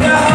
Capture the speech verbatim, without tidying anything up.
Venga.